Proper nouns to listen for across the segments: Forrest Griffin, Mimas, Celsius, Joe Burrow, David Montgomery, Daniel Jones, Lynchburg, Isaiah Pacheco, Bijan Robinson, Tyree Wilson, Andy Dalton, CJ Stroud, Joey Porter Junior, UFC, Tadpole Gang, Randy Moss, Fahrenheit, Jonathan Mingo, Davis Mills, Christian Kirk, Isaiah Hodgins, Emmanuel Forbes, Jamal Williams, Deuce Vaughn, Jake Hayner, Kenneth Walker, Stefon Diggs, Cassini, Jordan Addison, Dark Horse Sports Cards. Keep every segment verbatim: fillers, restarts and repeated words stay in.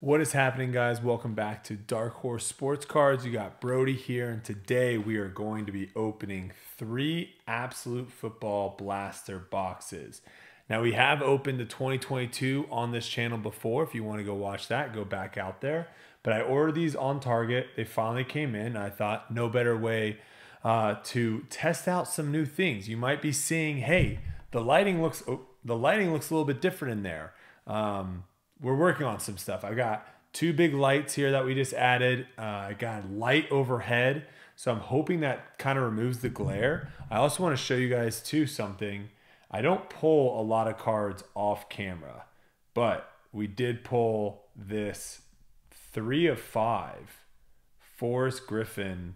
What is happening, guys? Welcome back to Dark Horse Sports Cards. You got Brody here, and today we are going to be opening three Absolute Football Blaster boxes. Now, we have opened the twenty twenty-two on this channel before. If you want to go watch that, go back out there. But I ordered these on Target. They finally came in. I thought no better way uh, to test out some new things. You might be seeing, hey, the lighting looks, oh, the lighting looks a little bit different in there. Um, We're working on some stuff. I got two big lights here that we just added. Uh, I got light overhead, so I'm hoping that kind of removes the glare. I also want to show you guys too something. I don't pull a lot of cards off camera, but we did pull this three of five Forrest Griffin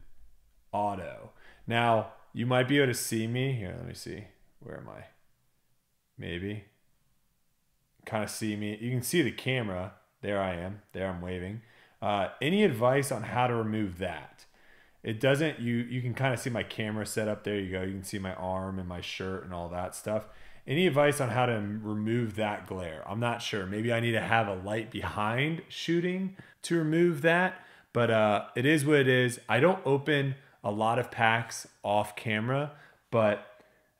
auto. Now, you might be able to see me here. Let me see. Where am I? Maybe. Kind of see me. You can see the camera. There I am. There I'm waving. Uh, any advice on how to remove that? It doesn't, you, you can kind of see my camera set up. There you go. You can see my arm and my shirt and all that stuff. Any advice on how to remove that glare? I'm not sure. Maybe I need to have a light behind shooting to remove that. But uh, it is what it is. I don't open a lot of packs off camera, but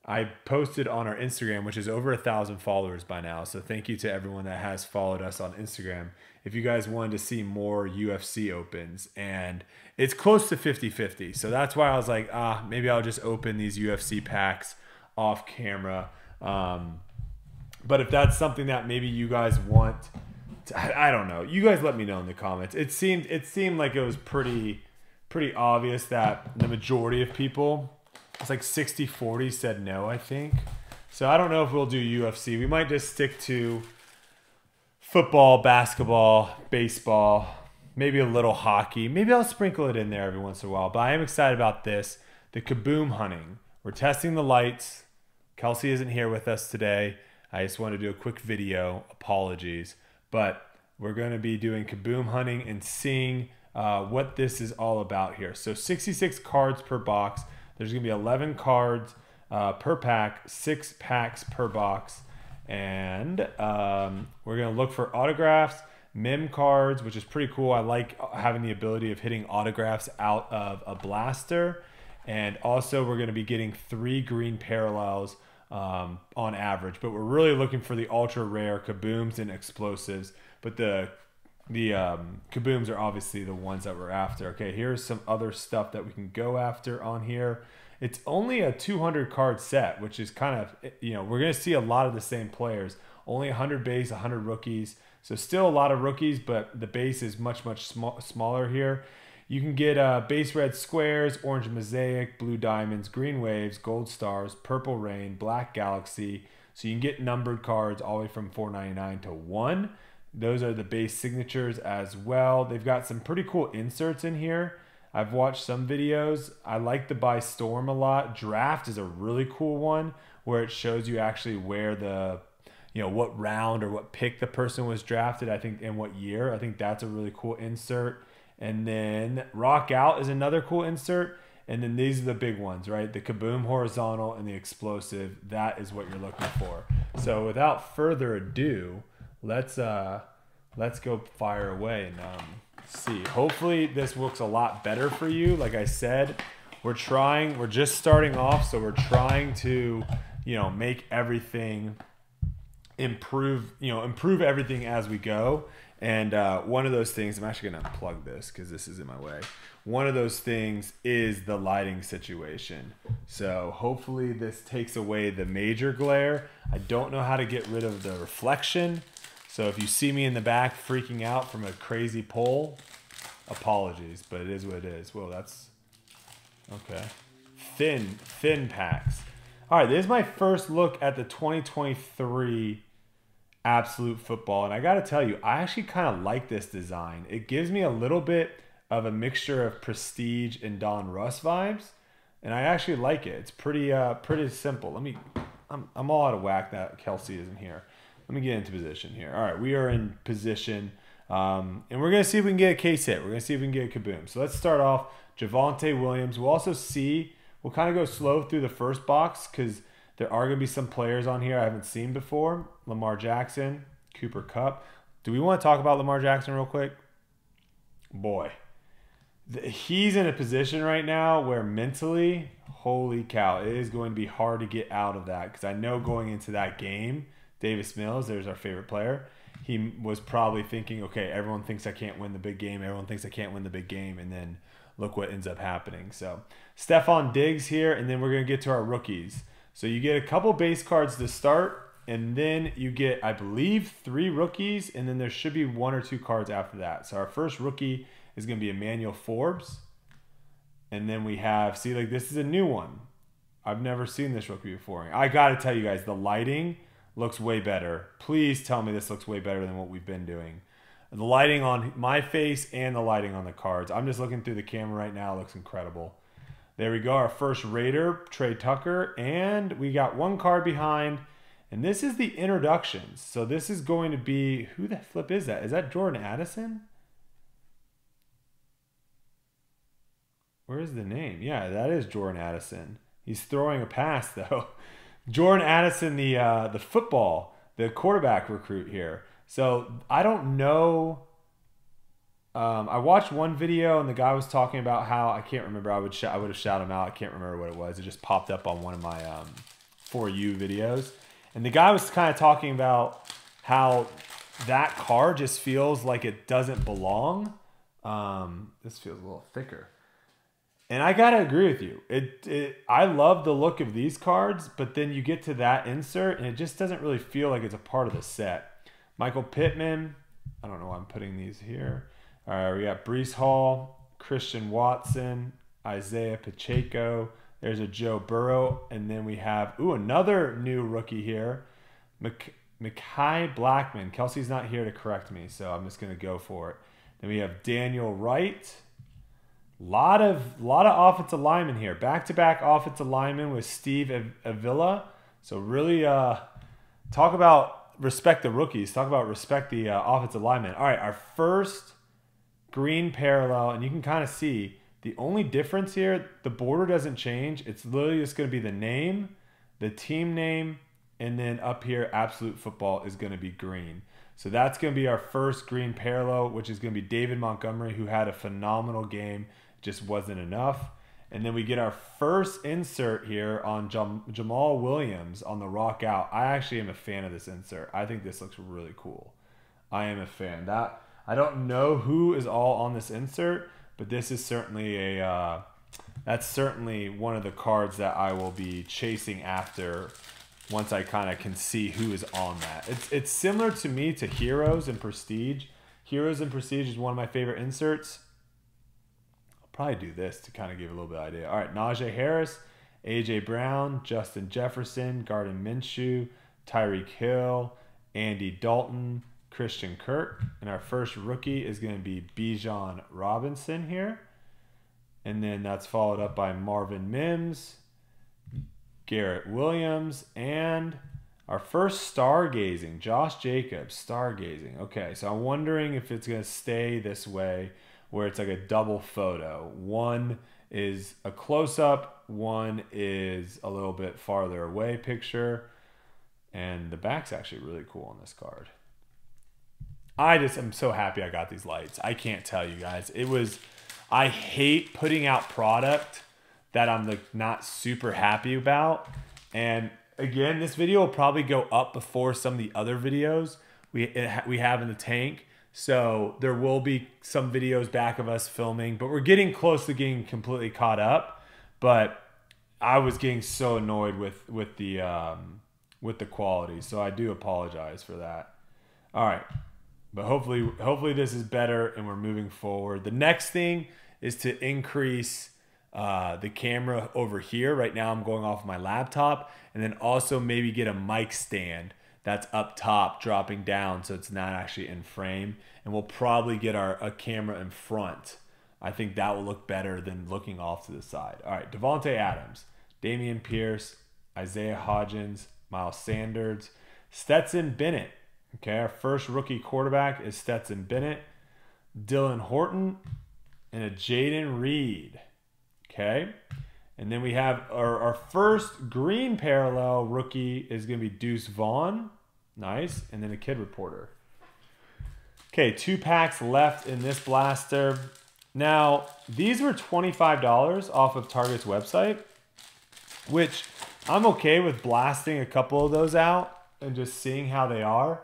I posted on our Instagram, which is over a thousand followers by now. So thank you to everyone that has followed us on Instagram. If you guys wanted to see more U F C opens, and it's close to fifty fifty. So that's why I was like, ah, maybe I'll just open these U F C packs off camera. Um, but if that's something that maybe you guys want, to, I, I don't know. You guys let me know in the comments. It seemed, it seemed like it was pretty, pretty obvious that the majority of people, it's like sixty forty said no, I think. So I don't know if we'll do U F C. We might just stick to football, basketball, baseball, maybe a little hockey. Maybe I'll sprinkle it in there every once in a while. But I am excited about this, the Kaboom hunting. We're testing the lights. Kelsey isn't here with us today. I just wanted to do a quick video. Apologies. But we're going to be doing Kaboom hunting and seeing uh, what this is all about here. So sixty-six cards per box. There's going to be eleven cards uh, per pack, six packs per box. And um, we're going to look for autographs, mem cards, which is pretty cool. I like having the ability of hitting autographs out of a blaster. And also we're going to be getting three green parallels um, on average. But we're really looking for the ultra rare kabooms and explosives. But the, the um, kabooms are obviously the ones that we're after. Okay, here's some other stuff that we can go after on here. It's only a two hundred card set, which is kind of, you know, we're going to see a lot of the same players. Only one hundred base, one hundred rookies. So still a lot of rookies, but the base is much, much sm smaller here. You can get uh, base red squares, orange mosaic, blue diamonds, green waves, gold stars, purple rain, black galaxy. So you can get numbered cards all the way from four ninety-nine to one. Those are the base signatures as well. They've got some pretty cool inserts in here. I've watched some videos. I like the By Storm a lot. Draft is a really cool one where it shows you actually where the, you know, what round or what pick the person was drafted, I think, and what year. I think that's a really cool insert. And then Rock Out is another cool insert. And then these are the big ones, right? The Kaboom horizontal and the explosive. That is what you're looking for. So without further ado, Let's uh, let's go fire away and um, see. Hopefully this looks a lot better for you. Like I said, we're trying. We're just starting off, so we're trying to, you know, make everything improve. You know, improve everything as we go. And uh, one of those things, I'm actually gonna unplug this because this is in my way. One of those things is the lighting situation. So hopefully this takes away the major glare. I don't know how to get rid of the reflection. So if you see me in the back freaking out from a crazy pull, apologies, but it is what it is. Well, that's okay. Thin, thin packs. All right, this is my first look at the twenty twenty-three Absolute Football. And I got to tell you, I actually kind of like this design. It gives me a little bit of a mixture of Prestige and Don Russ vibes. And I actually like it. It's pretty, uh, pretty simple. Let me, I'm, I'm all out of whack that Kelsey isn't here. Let me get into position here. All right, we are in position, um, and we're going to see if we can get a case hit. We're going to see if we can get a kaboom. So let's start off Javonte Williams. We'll also see, we'll kind of go slow through the first box because there are going to be some players on here I haven't seen before. Lamar Jackson, Cooper Kupp. Do we want to talk about Lamar Jackson real quick? Boy, he's in a position right now where mentally, holy cow, it is going to be hard to get out of that. Because I know going into that game, Davis Mills, there's our favorite player, he was probably thinking, okay, everyone thinks I can't win the big game. Everyone thinks I can't win the big game. And then look what ends up happening. So Stefon Diggs here, and then we're going to get to our rookies. So you get a couple base cards to start, and then you get, I believe, three rookies, and then there should be one or two cards after that. So our first rookie is going to be Emmanuel Forbes. And then we have, see, like, this is a new one. I've never seen this rookie before. I got to tell you guys, the lighting looks way better. Please tell me this looks way better than what we've been doing. The lighting on my face and the lighting on the cards. I'm just looking through the camera right now. It looks incredible. There we go. Our first Raider, Trey Tucker. And we got one card behind. And this is the introductions. So this is going to be, who the flip is that? Is that Jordan Addison? Where is the name? Yeah, that is Jordan Addison. He's throwing a pass, though. Jordan Addison, the, uh, the football, the quarterback recruit here. So I don't know. Um, I watched one video and the guy was talking about how, I can't remember, I would, sh I would have shouted him out. I can't remember what it was. It just popped up on one of my um, For You videos. And the guy was kind of talking about how that car just feels like it doesn't belong. Um, this feels a little thicker. And I got to agree with you. It, it, I love the look of these cards, but then you get to that insert and it just doesn't really feel like it's a part of the set. Michael Pittman. I don't know why I'm putting these here. All right, we got Brees Hall, Christian Watson, Isaiah Pacheco. There's a Joe Burrow. And then we have, ooh, another new rookie here. Mekhi Blackman. Kelsey's not here to correct me, so I'm just going to go for it. Then we have Daniel Wright. Lot of lot of offensive linemen here. Back-to-back offensive linemen with Steve Avila. So really uh, talk about respect the rookies. Talk about respect the uh, offensive linemen. All right, our first green parallel, and you can kind of see the only difference here, the border doesn't change. It's literally just going to be the name, the team name, and then up here, Absolute Football is going to be green. So that's going to be our first green parallel, which is going to be David Montgomery, who had a phenomenal game. Just wasn't enough. And then we get our first insert here on Jam Jamal Williams on the rock out. I actually am a fan of this insert. I think this looks really cool. I am a fan. That I don't know who is all on this insert, but this is certainly a uh, that's certainly one of the cards that I will be chasing after once I kind of can see who is on that. It's it's similar to me to Heroes and Prestige. Heroes and Prestige is one of my favorite inserts. Probably do this to kind of give a little bit of idea. All right, Najee Harris, A J Brown, Justin Jefferson, Gardner Minshew, Tyreek Hill, Andy Dalton, Christian Kirk. And our first rookie is going to be Bijan Robinson here. And then that's followed up by Marvin Mims, Garrett Williams, and our first stargazing, Josh Jacobs, stargazing. Okay, so I'm wondering if it's going to stay this way, where it's like a double photo. One is a close-up, one is a little bit farther away picture, and the back's actually really cool on this card. I just am so happy I got these lights. I can't tell you guys. It was, I hate putting out product that I'm like not super happy about. And again, this video will probably go up before some of the other videos we, it, we have in the tank. So there will be some videos back of us filming, but we're getting close to getting completely caught up. But I was getting so annoyed with with the um, with the quality, so I do apologize for that. All right, but hopefully hopefully this is better and we're moving forward. The next thing is to increase uh, the camera over here. Right now I'm going off my laptop, and then also maybe get a mic stand that's up top dropping down so it's not actually in frame. And we'll probably get our a camera in front. I think that will look better than looking off to the side. All right, Devontae Adams, Damian Pierce, Isaiah Hodgins, Miles Sanders, Stetson Bennett. Okay, our first rookie quarterback is Stetson Bennett, Dylan Horton, and a Jaden Reed. Okay. And then we have our, our first green parallel rookie is going to be Deuce Vaughn. Nice. And then a kid reporter. Okay, two packs left in this blaster. Now, these were twenty-five dollars off of Target's website, which I'm okay with blasting a couple of those out and just seeing how they are.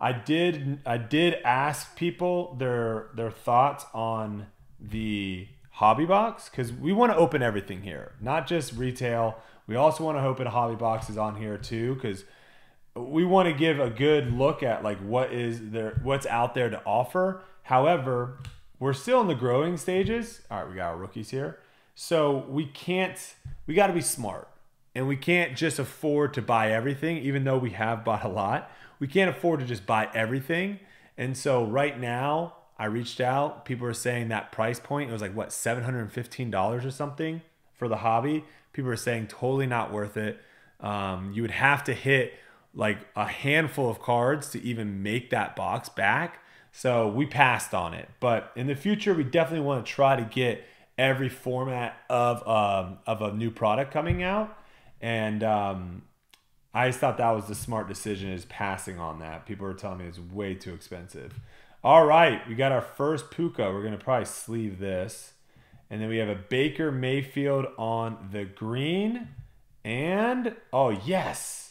I did I did ask people their their thoughts on the hobby box, because we want to open everything here, not just retail. We also want to open hobby boxes on here too, because we want to give a good look at like what is there, what's out there to offer. However, we're still in the growing stages. All right, we got our rookies here, so we can't. We got to be smart, and we can't just afford to buy everything. Even though we have bought a lot, we can't afford to just buy everything. And so right now, I reached out. People are saying that price point, it was like what, seven hundred fifteen dollars or something for the hobby. People are saying totally not worth it. Um, you would have to hit like a handful of cards to even make that box back. So we passed on it, but in the future, we definitely want to try to get every format of, um, of a new product coming out. And, um, I just thought that was the smart decision, is passing on that. People are telling me it's way too expensive. All right. We got our first Puka. We're going to probably sleeve this. And then we have a Baker Mayfield on the green. And, oh yes.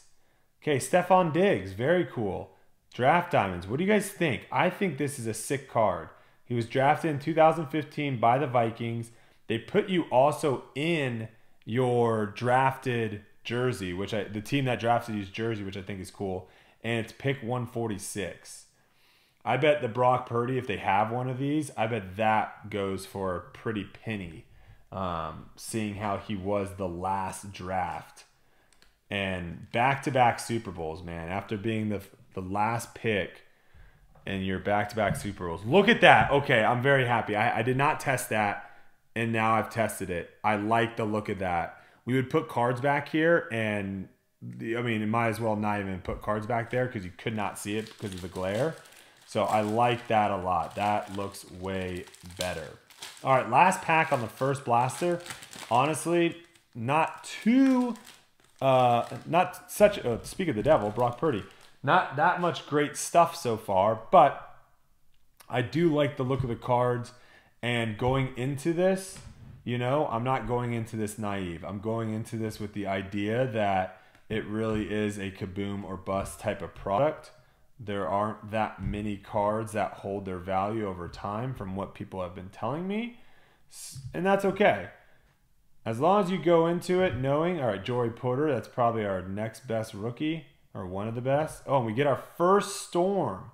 Okay, Stefon Diggs, very cool. Draft Diamonds, what do you guys think? I think this is a sick card. He was drafted in two thousand fifteen by the Vikings. They put you also in your drafted jersey, which I, the team that drafted you's jersey, which I think is cool. And it's pick one forty-six. I bet the Brock Purdy, if they have one of these, I bet that goes for a pretty penny, um, seeing how he was the last draft. And back-to-back Super Bowls, man. After being the the last pick in your back-to-back Super Bowls. Look at that. Okay, I'm very happy. I, I did not test that, and now I've tested it. I like the look of that. We would put cards back here, and the, I mean, it might as well not even put cards back there because you could not see it because of the glare. So I like that a lot. That looks way better. All right, last pack on the first blaster. Honestly, not too... Uh, not such, uh, speak of the devil, Brock Purdy. Not that much great stuff so far, but I do like the look of the cards. And going into this, you know, I'm not going into this naive. I'm going into this with the idea that it really is a kaboom or bust type of product. There aren't that many cards that hold their value over time from what people have been telling me. And that's okay. As long as you go into it knowing, all right, Joey Porter, that's probably our next best rookie or one of the best. Oh, and we get our first Storm.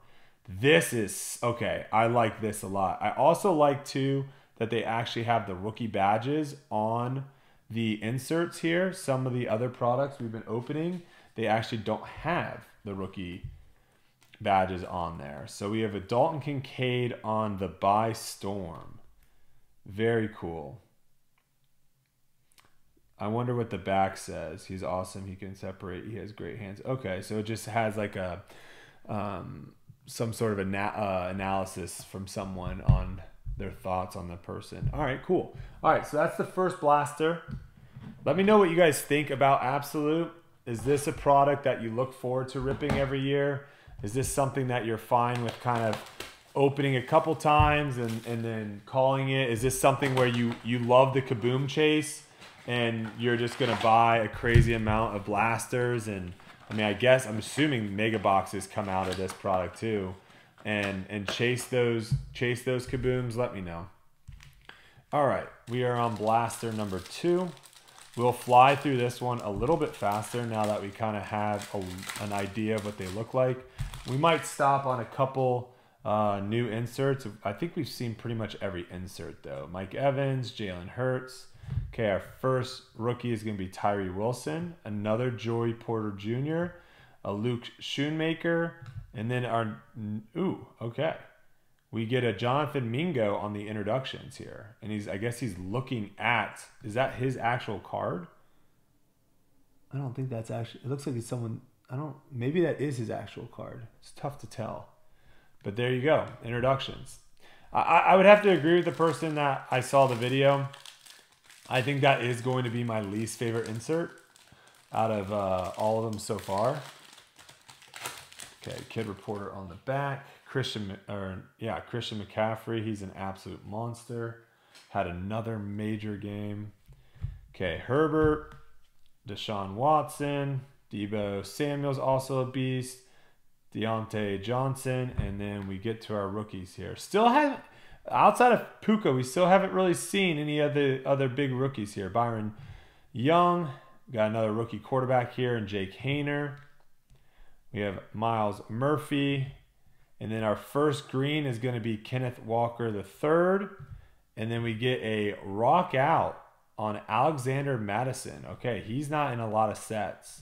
This is, okay, I like this a lot. I also like, too, that they actually have the rookie badges on the inserts here. Some of the other products we've been opening, they actually don't have the rookie badges on there. So we have a Dalton Kincaid on the By Storm. Very cool. I wonder what the back says. He's awesome. He can separate. He has great hands. Okay, so it just has like a um, some sort of ana uh, analysis from someone on their thoughts on the person. All right, cool. All right, so that's the first blaster. Let me know what you guys think about Absolute. Is this a product that you look forward to ripping every year? Is this something that you're fine with kind of opening a couple times and, and then calling it? Is this something where you, you love the kaboom chase? And you're just going to buy a crazy amount of blasters. And I mean, I guess I'm assuming mega boxes come out of this product too, and, and chase those, chase those kabooms. Let me know. All right. We are on blaster number two. We'll fly through this one a little bit faster now that we kind of have a, an idea of what they look like. We might stop on a couple uh, new inserts. I think we've seen pretty much every insert though. Mike Evans, Jalen Hurts. Okay, our first rookie is going to be Tyree Wilson, another Joey Porter Junior, a Luke Schoonmaker, and then our, ooh, okay. We get a Jonathan Mingo on the introductions here. And he's, I guess he's looking at, is that his actual card? I don't think that's actually, it looks like it's someone, I don't, maybe that is his actual card. It's tough to tell. But there you go, introductions. I, I would have to agree with the person that I saw the video. I think that is going to be my least favorite insert out of uh, all of them so far. Okay, Kid Reporter on the back. Christian, or yeah, Christian McCaffrey, he's an absolute monster. Had another major game. Okay, Herbert, Deshaun Watson, Deebo Samuel's also a beast, Deontay Johnson, and then we get to our rookies here. Still haven't, outside of Puka, we still haven't really seen any other other big rookies here. Byron Young, got another rookie quarterback here, and Jake Hayner. We have Miles Murphy, and then our first green is going to be Kenneth Walker the third, and then we get a rock out on Alexander Madison. Okay, he's not in a lot of sets.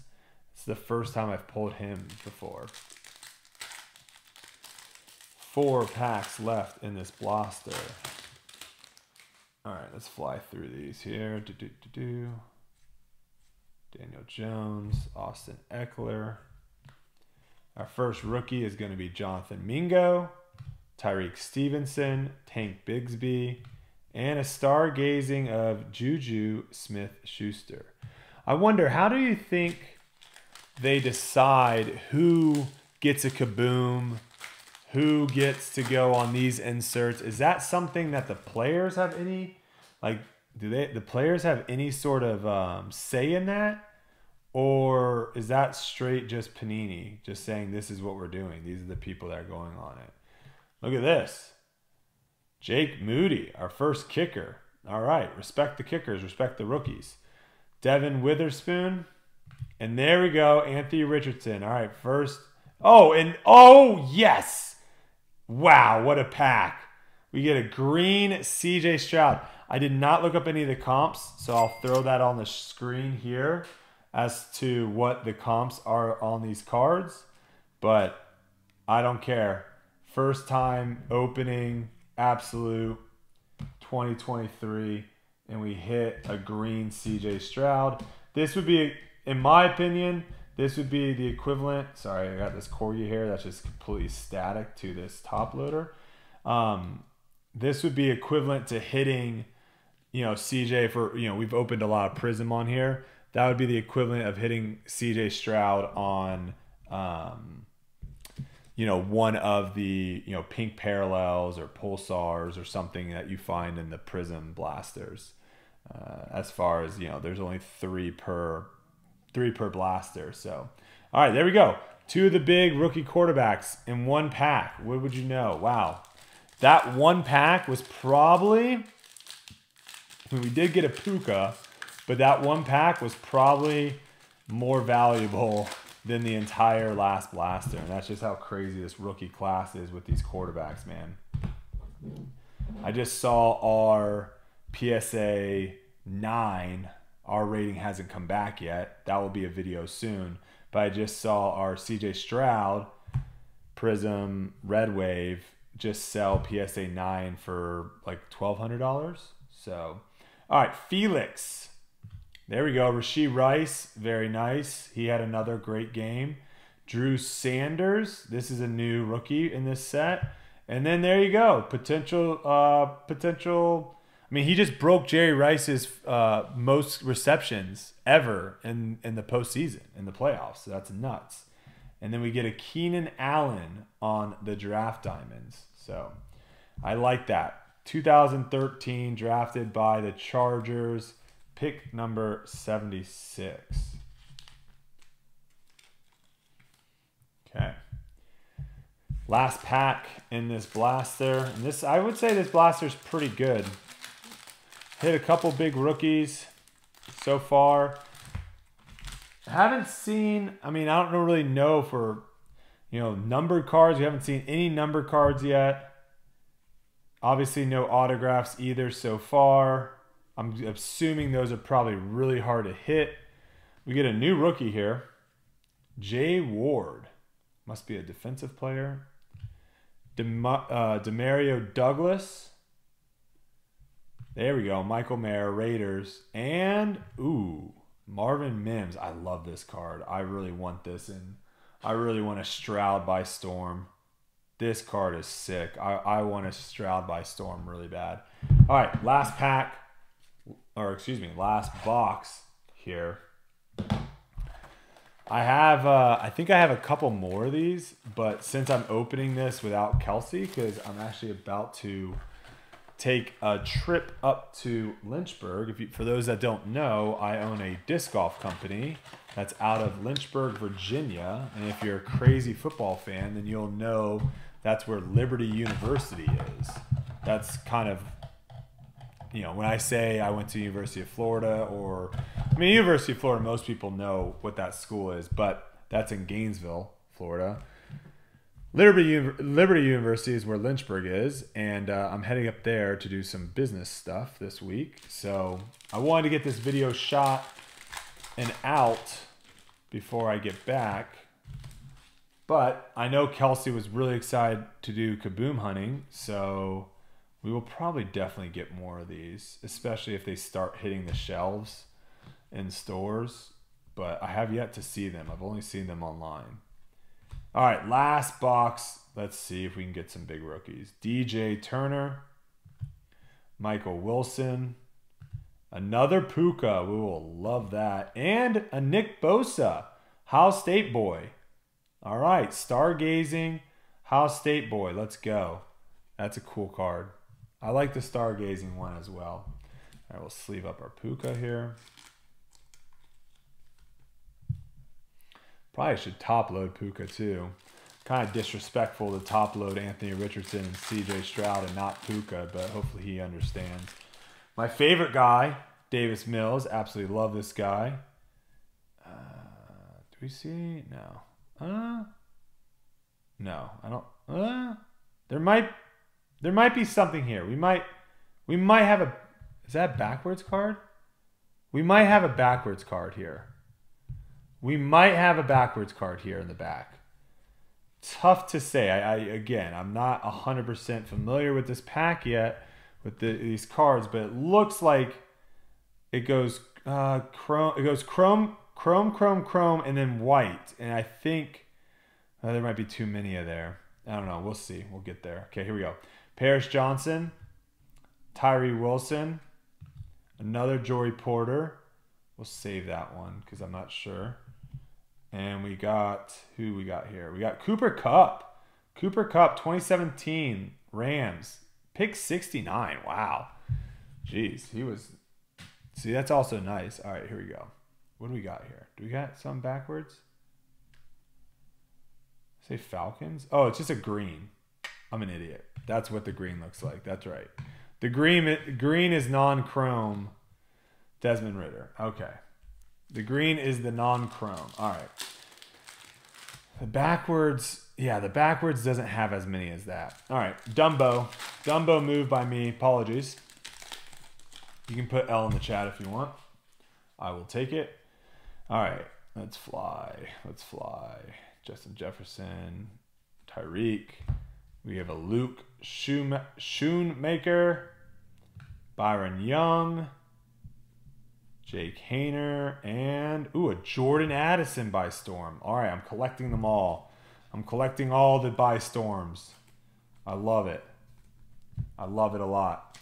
It's the first time I've pulled him before. Four packs left in this blaster. All right, let's fly through these here. Do, do, do, do. Daniel Jones, Austin Eckler. Our first rookie is going to be Jonathan Mingo, Tyreek Stevenson, Tank Bigsby, and a stargazing of Juju Smith-Schuster. I wonder, how do you think they decide who gets a kaboom, who gets to go on these inserts? Is that something that the players have any, like, do they, the players have any sort of um, say in that? Or is that straight just Panini, just saying this is what we're doing? These are the people that are going on it. Look at this. Jake Moody, our first kicker. All right, respect the kickers, respect the rookies. Devin Witherspoon. And there we go, Anthony Richardson. All right, first. Oh, and oh, yes. Wow, what a pack. We get a green C J Stroud. I did not look up any of the comps, so I'll throw that on the screen here as to what the comps are on these cards, but I don't care. First time opening Absolute twenty twenty-three, and we hit a green C J Stroud. This would be, in my opinion, this would be the equivalent, sorry, I got this corgi here that's just completely static to this top loader. Um, this would be equivalent to hitting, you know, C J for, you know, we've opened a lot of Prism on here. That would be the equivalent of hitting C J Stroud on, um, you know, one of the, you know, pink parallels or pulsars or something that you find in the Prism blasters. Uh, as far as, you know, there's only three per, three per blaster. So, all right, there we go. Two of the big rookie quarterbacks in one pack. What would you know? Wow. That one pack was probably, when we did get a Puka, but that one pack was probably more valuable than the entire last blaster. And that's just how crazy this rookie class is with these quarterbacks, man. I just saw our P S A nine. Our rating hasn't come back yet. That will be a video soon. But I just saw our C J Stroud Prism Red Wave just sell P S A nine for like twelve hundred dollars. So, all right, Felix. There we go. Rashee Rice, very nice. He had another great game. Drew Sanders, this is a new rookie in this set. And then there you go. Potential, uh, potential. I mean, he just broke Jerry Rice's uh, most receptions ever in, in the postseason, in the playoffs. So that's nuts. And then we get a Keenan Allen on the draft diamonds. So I like that. two thousand thirteen, drafted by the Chargers. Pick number seventy-six. Okay. Last pack in this blaster. And this, I would say this blaster's pretty good. Hit a couple big rookies so far. Haven't seen, I mean, I don't really know for, you know, numbered cards. We haven't seen any numbered cards yet. Obviously no autographs either so far. I'm assuming those are probably really hard to hit. We get a new rookie here. Jay Ward. Must be a defensive player. Dem uh, Demario Douglas. There we go. Michael Mayer, Raiders. And, ooh, Marvin Mims. I love this card. I really want this, and I really want a Stroud by storm. This card is sick. I, I want a Stroud by storm really bad. All right, last pack. Or excuse me, last box here. I have, uh, I think I have a couple more of these, but since I'm opening this without Kelsey, because I'm actually about to take a trip up to Lynchburg. If you, for those that don't know, I own a disc golf company that's out of Lynchburg, Virginia. And if you're a crazy football fan, then you'll know that's where Liberty University is. That's kind of, you know, when I say I went to University of Florida, or, I mean, University of Florida, most people know what that school is, but that's in Gainesville, Florida. Liberty, Liberty University is where Lynchburg is, and uh, I'm heading up there to do some business stuff this week. So I wanted to get this video shot and out before I get back. But I know Kelsey was really excited to do kaboom hunting, so we will probably definitely get more of these, especially if they start hitting the shelves in stores. But I have yet to see them. I've only seen them online. All right, last box. Let's see if we can get some big rookies. D J Turner, Michael Wilson, another Puka. We will love that. And a Nick Bosa, Ohio State boy. All right, stargazing, Ohio State boy. Let's go. That's a cool card. I like the stargazing one as well. All right, we'll sleeve up our Puka here. Probably should top load Puka too. Kind of disrespectful to top load Anthony Richardson and C J Stroud and not Puka, but hopefully he understands. My favorite guy, Davis Mills. Absolutely love this guy. Uh, do we see? No. Uh, no, I don't. Uh, there might. There might be something here. We might. We might have a. Is that a backwards card? We might have a backwards card here. We might have a backwards card here in the back. Tough to say. I, I again, I'm not one hundred percent familiar with this pack yet, with the, these cards, but it looks like it goes uh, chrome, it goes chrome, chrome, chrome, chrome, and then white. And I think uh, there might be too many of there. I don't know. We'll see. We'll get there. Okay, here we go. Paris Johnson, Tyree Wilson, another Joey Porter. We'll save that one because I'm not sure. And we got, who we got here? We got Cooper Kupp. Cooper Kupp, twenty seventeen, Rams. Pick sixty-nine. Wow. Jeez, he was... See, that's also nice. All right, here we go. What do we got here? Do we got some backwards? Say Falcons? Oh, it's just a green. I'm an idiot. That's what the green looks like. That's right. The green, green is non-chrome Desmond Ridder. Okay. The green is the non-chrome. All right. The backwards, yeah, the backwards doesn't have as many as that. All right, Dumbo. Dumbo move by me. Apologies. You can put L in the chat if you want. I will take it. All right, let's fly. Let's fly. Justin Jefferson, Tyreek. We have a Luke Schoonmaker, Byron Young, Jake Hayner, and, ooh, a Jordan Addison by Storm. All right, I'm collecting them all. I'm collecting all the by Storms. I love it. I love it a lot.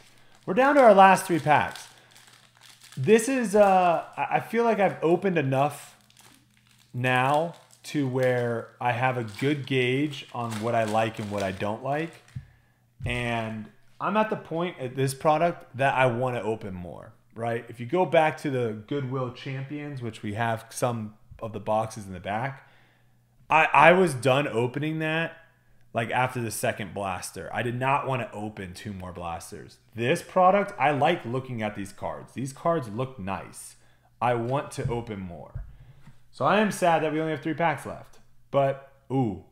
We're down to our last three packs. This is, uh, I feel like I've opened enough now to where I have a good gauge on what I like and what I don't like. And I'm at the point at this product that I want to open more. Right? If you go back to the Goodwill Champions, which we have some of the boxes in the back, I, I was done opening that like after the second blaster. I did not want to open two more blasters. This product, I like looking at these cards. These cards look nice. I want to open more. So I am sad that we only have three packs left. But, ooh.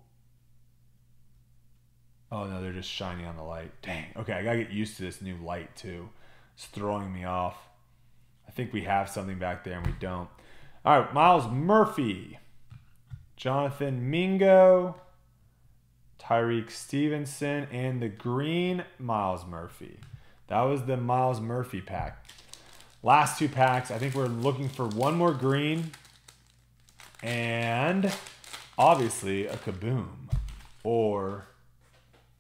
Oh, no, they're just shining on the light. Dang. Okay, I got to get used to this new light, too. It's throwing me off. I think we have something back there and we don't. All right, Miles Murphy, Jonathan Mingo, Tyreek Stevenson, and the green Miles Murphy. That was the Miles Murphy pack. Last two packs. I think we're looking for one more green and obviously a kaboom or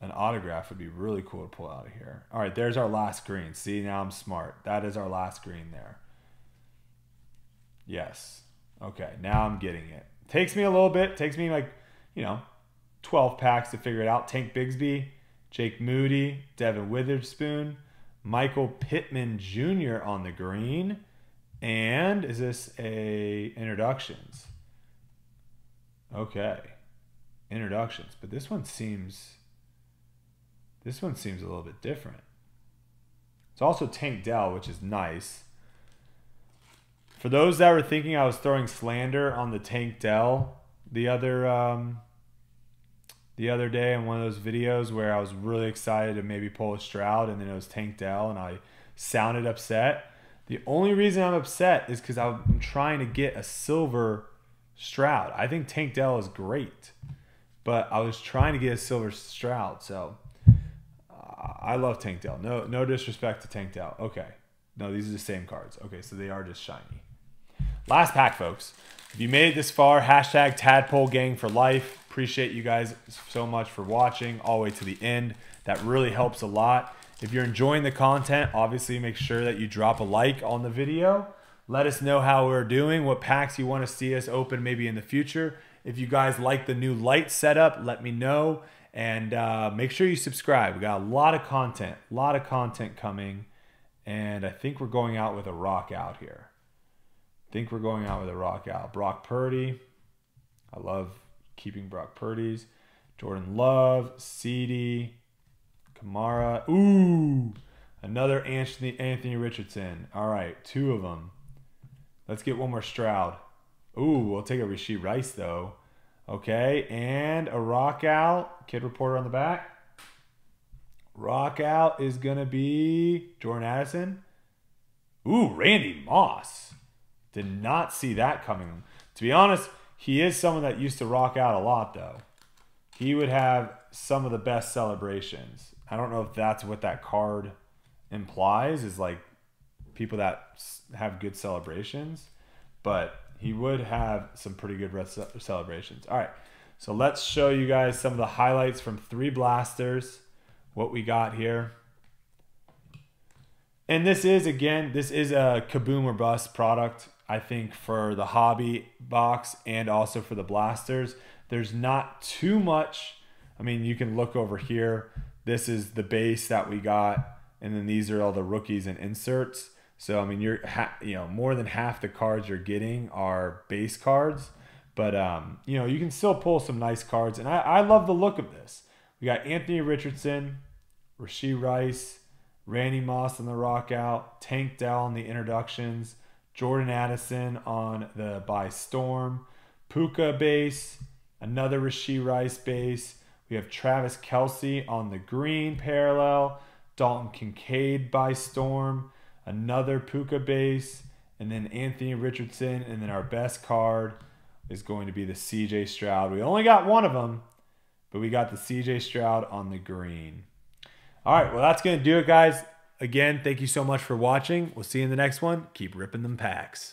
an autograph would be really cool to pull out of here. All right, there's our last green. See, now I'm smart. That is our last green there. Yes. Okay, now I'm getting it. Takes me a little bit. Takes me like, you know, twelve packs to figure it out. Tank Bigsby, Jake Moody, Devin Witherspoon, Michael Pittman Junior on the green. And is this a introductions? Okay. Introductions. But this one seems this one seems a little bit different. It's also Tank Dell, which is nice. For those that were thinking I was throwing slander on the Tank Dell the other um, the other day in one of those videos where I was really excited to maybe pull a Stroud and then it was Tank Dell and I sounded upset. The only reason I'm upset is because I'm trying to get a silver Stroud. I think Tank Dell is great, but I was trying to get a silver Stroud. So uh, I love Tank Dell. No, no disrespect to Tank Dell. Okay. No, these are the same cards. Okay, so they are just shiny. Last pack, folks. If you made it this far, hashtag Tadpole Gang for life. Appreciate you guys so much for watching all the way to the end. That really helps a lot. If you're enjoying the content, obviously make sure that you drop a like on the video. Let us know how we're doing, what packs you want to see us open maybe in the future. If you guys like the new light setup, let me know. And uh, make sure you subscribe. We got a lot of content, a lot of content coming. And I think we're going out with a rock out here. I think we're going out with a rock out. Brock Purdy. I love keeping Brock Purdy's. Jordan Love. C D. Kamara. Ooh. Another Anthony, Anthony Richardson. All right. Two of them. Let's get one more Stroud. Ooh. We'll take a Rashee Rice, though. Okay. And a rock out. Kid Reporter on the back. Rock out is going to be Jordan Addison. Ooh, Randy Moss. Did not see that coming. To be honest, he is someone that used to rock out a lot, though. He would have some of the best celebrations. I don't know if that's what that card implies, is like people that have good celebrations. But he would have some pretty good celebrations. All right, so let's show you guys some of the highlights from three blasters. What we got here. And this is, again, this is a Kaboom or Bust product, I think, for the hobby box and also for the blasters. There's not too much. I mean, you can look over here. This is the base that we got. And then these are all the rookies and inserts. So, I mean, you're, you know, more than half the cards you're getting are base cards. But, um, you know, you can still pull some nice cards. And I, I love the look of this. We got Anthony Richardson, Rashee Rice, Randy Moss on the rock out, Tank Dell on the introductions, Jordan Addison on the by storm, Puka base, another Rashee Rice base. We have Travis Kelce on the green parallel, Dalton Kincaid by storm, another Puka base, and then Anthony Richardson. And then our best card is going to be the C J Stroud. We only got one of them. But we got the C J Stroud on the green. All right, well, that's going to do it, guys. Again, thank you so much for watching. We'll see you in the next one. Keep ripping them packs.